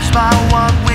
stops by one.